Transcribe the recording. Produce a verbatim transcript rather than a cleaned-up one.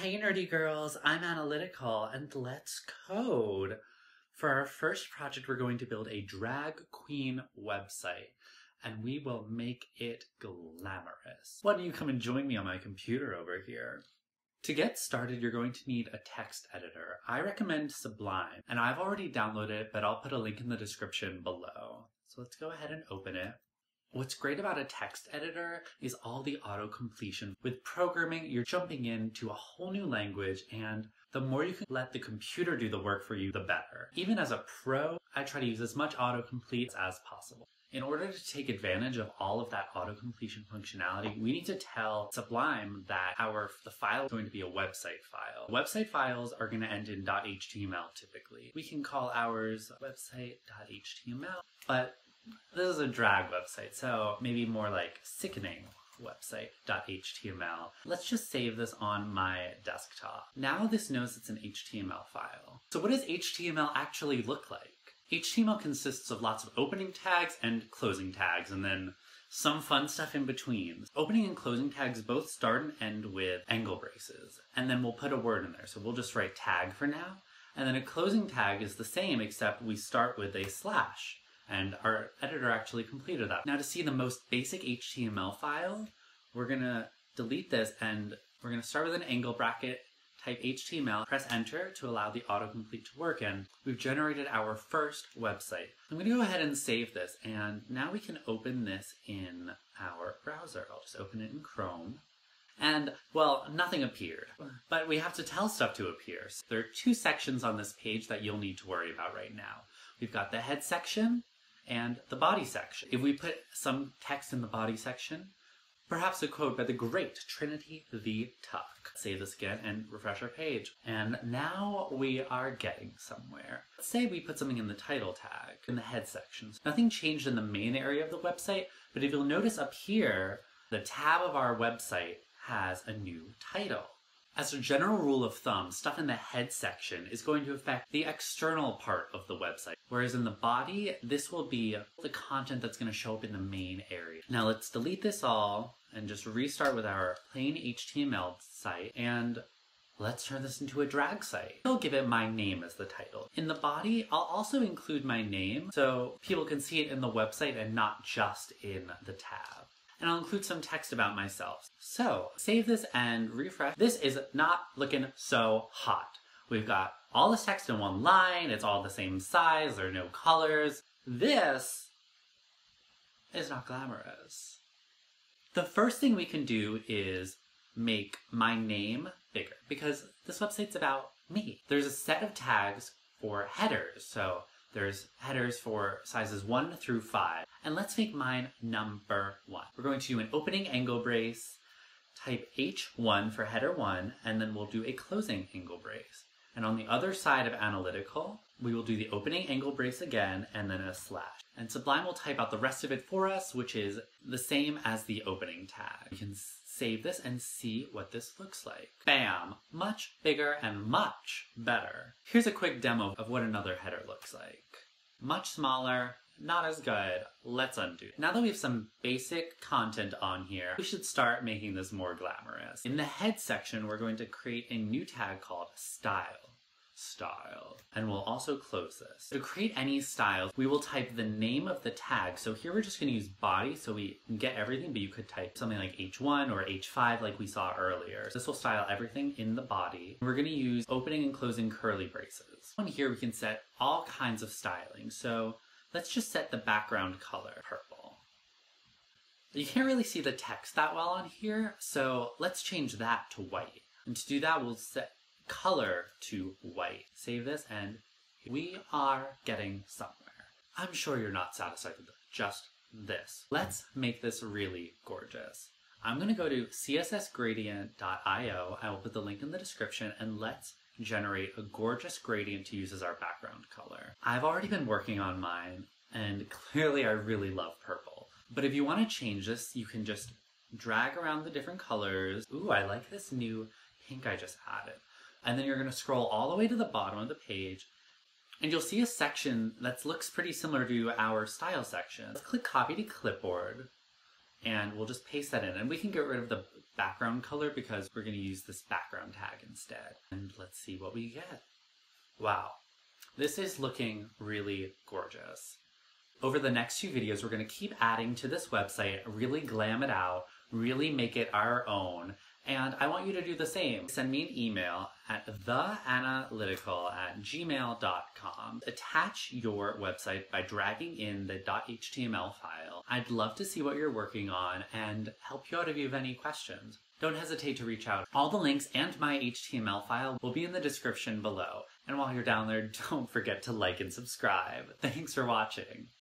Hey nerdy girls, I'm Analytical, and let's code. For our first project, we're going to build a drag queen website, and we will make it glamorous. Why don't you come and join me on my computer over here? To get started, you're going to need a text editor. I recommend Sublime, and I've already downloaded it, but I'll put a link in the description below. So let's go ahead and open it. What's great about a text editor is all the auto-completion. With programming, you're jumping into a whole new language, and the more you can let the computer do the work for you, the better. Even as a pro, I try to use as much autocomplete as possible. In order to take advantage of all of that auto-completion functionality, we need to tell Sublime that our the file is going to be a website file. Website files are going to end in .html typically. We can call ours website.html, but this is a drag website, so maybe more like sickening website.html. Let's just save this on my desktop. Now this knows it's an H T M L file. So what does H T M L actually look like? H T M L consists of lots of opening tags and closing tags, and then some fun stuff in between. Opening and closing tags both start and end with angle braces, and then we'll put a word in there. So we'll just write tag for now, and then a closing tag is the same, except we start with a slash. And our editor actually completed that. Now to see the most basic H T M L file, we're gonna delete this and we're gonna start with an angle bracket, type H T M L, press enter to allow the autocomplete to work, and we've generated our first website. I'm gonna go ahead and save this, and now we can open this in our browser. I'll just open it in Chrome. And, well, nothing appeared, but we have to tell stuff to appear. So there are two sections on this page that you'll need to worry about right now. We've got the head section and the body section. If we put some text in the body section, perhaps a quote by the great Trinity the Tuck. Save this again and refresh our page. And now we are getting somewhere. Let's say we put something in the title tag, in the head section. Nothing changed in the main area of the website, but if you'll notice up here, the tab of our website has a new title. As a general rule of thumb, stuff in the head section is going to affect the external part of the website, whereas in the body, this will be the content that's going to show up in the main area. Now let's delete this all and just restart with our plain H T M L site, and let's turn this into a drag site. I'll give it my name as the title. In the body, I'll also include my name so people can see it in the website and not just in the tab. And I'll include some text about myself. So save this and refresh. This is not looking so hot. We've got all this text in one line. It's all the same size. There are no colors. This is not glamorous. The first thing we can do is make my name bigger, because this website's about me. There's a set of tags for headers. So there's headers for sizes one through five. And let's make mine number one. We're going to do an opening angle brace, type H one for header one, and then we'll do a closing angle brace. And on the other side of analytical, we will do the opening angle brace again, and then a slash. And Sublime will type out the rest of it for us, which is the same as the opening tag. We can save this and see what this looks like. Bam! Much bigger and much better. Here's a quick demo of what another header looks like. Much smaller, not as good. Let's undo it. Now that we have some basic content on here, we should start making this more glamorous. In the head section, we're going to create a new tag called style. Style. And we'll also close this. To create any styles, we will type the name of the tag. So here we're just going to use body so we get everything, but you could type something like H one or H five like we saw earlier. This will style everything in the body. We're going to use opening and closing curly braces. On here we can set all kinds of styling. So let's just set the background color purple. You can't really see the text that well on here, so let's change that to white. And to do that, we'll set color to white. Save this, and we are getting somewhere. I'm sure you're not satisfied with just this. Let's make this really gorgeous. I'm gonna go to C S S gradient dot I O. I will put the link in the description, and let's generate a gorgeous gradient to use as our background color. I've already been working on mine, and clearly I really love purple. But if you want to change this, you can just drag around the different colors. Ooh, I like this new pink I just added. And then you're going to scroll all the way to the bottom of the page, and you'll see a section that looks pretty similar to our style section. Let's click copy to clipboard, and we'll just paste that in. And we can get rid of the background color because we're going to use this background tag instead. And let's see what we get. Wow, this is looking really gorgeous. Over the next few videos, we're going to keep adding to this website, really glam it out, really make it our own. And I want you to do the same. Send me an email at the analytical at gmail dot com. Attach your website by dragging in the .html file. I'd love to see what you're working on and help you out if you have any questions. Don't hesitate to reach out. All the links and my H T M L file will be in the description below. And while you're down there, don't forget to like and subscribe. Thanks for watching.